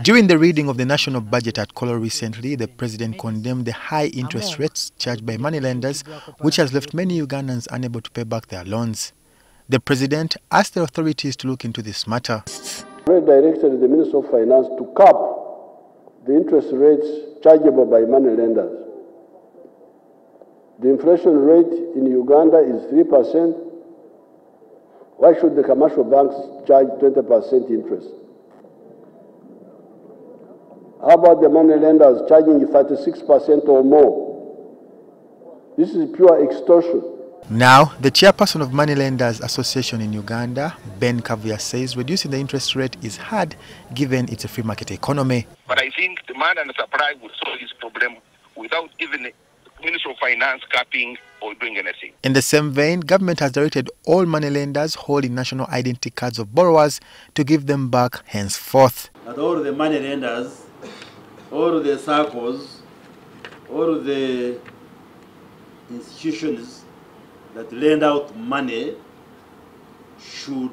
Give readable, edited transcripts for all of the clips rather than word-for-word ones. During the reading of the national budget at Kololo recently, the president condemned the high interest rates charged by moneylenders, which has left many Ugandans unable to pay back their loans. The president asked the authorities to look into this matter. We directed the Minister of Finance to cap the interest rates chargeable by moneylenders. The inflation rate in Uganda is 3%. Why should the commercial banks charge 20% interest? How about the moneylenders charging 36% or more? This is pure extortion. Now, the chairperson of Moneylenders Association in Uganda, Ben Kavuya, says reducing the interest rate is hard given it's a free market economy. But I think demand and supply will solve this problem without even Minister of Finance capping or doing anything. In the same vein, government has directed all moneylenders holding national identity cards of borrowers to give them back henceforth. That all the moneylenders, all the circles, all the institutions that lend out money should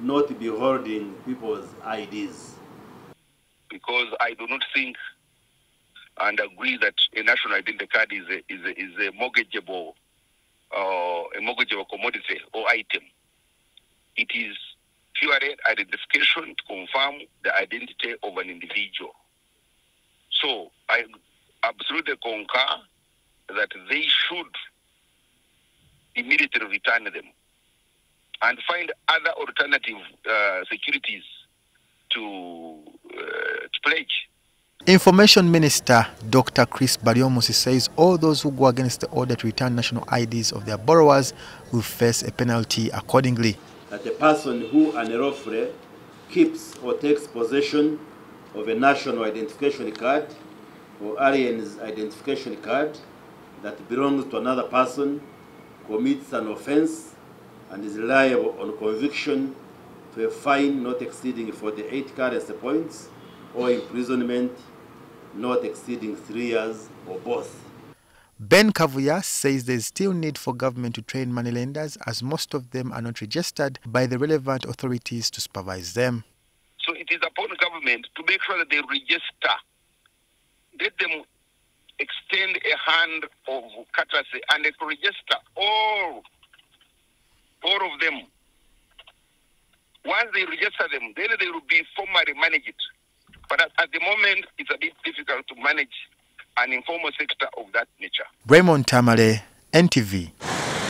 not be holding people's IDs. Because I do not think and agree that a national identity card is a mortgageable commodity or item. It is purely identification to confirm the identity of an individual. So I absolutely concur that they should immediately return them and find other alternative securities to pledge. Information Minister Dr. Chris Barriomusi says all those who go against the order to return national IDs of their borrowers will face a penalty accordingly. That a person who unlawfully keeps or takes possession of a national identification card or alien's identification card that belongs to another person commits an offense and is liable on conviction to a fine not exceeding 48 currency points or imprisonment not exceeding 3 years or both. Ben Kavuya says there is still need for government to train moneylenders, as most of them are not registered by the relevant authorities to supervise them. So it is upon government to make sure that they register. Let them extend a hand of courtesy and they register all of them. Once they register them, then they will be formally managed. But at the moment, it's a bit difficult to manage an informal sector of that nature. Raymond Tamale, NTV.